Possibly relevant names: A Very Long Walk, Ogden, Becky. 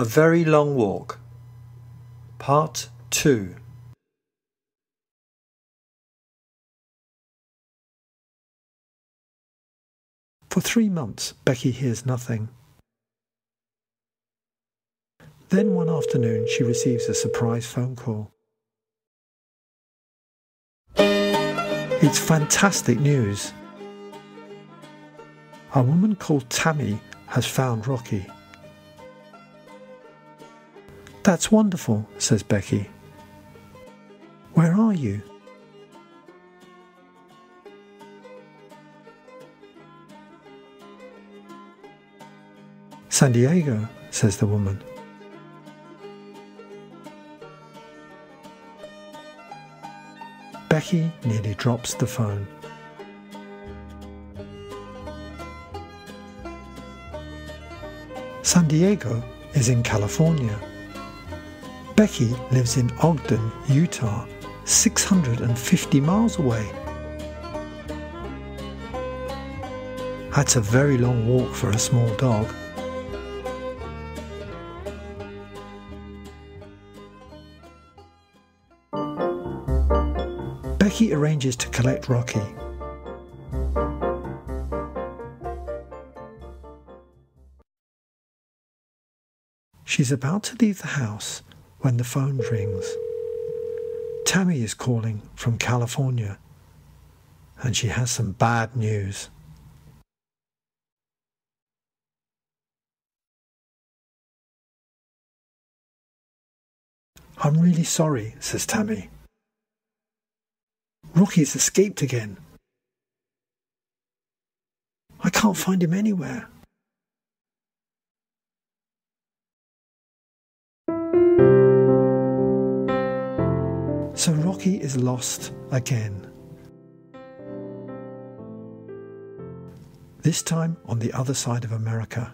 A Very Long Walk, Part 2. For 3 months, Becky hears nothing. Then one afternoon, she receives a surprise phone call. It's fantastic news. A woman called Tammy has found Rocky. "That's wonderful," says Becky. "Where are you?" "San Diego," says the woman. Becky nearly drops the phone. San Diego is in California. Becky lives in Ogden, Utah, 650 miles away. That's a very long walk for a small dog. Becky arranges to collect Rocky. She's about to leave the house when the phone rings. Tammy is calling from California, and she has some bad news. "I'm really sorry," says Tammy. "Rocky's escaped again. I can't find him anywhere." So Rocky is lost again. This time on the other side of America.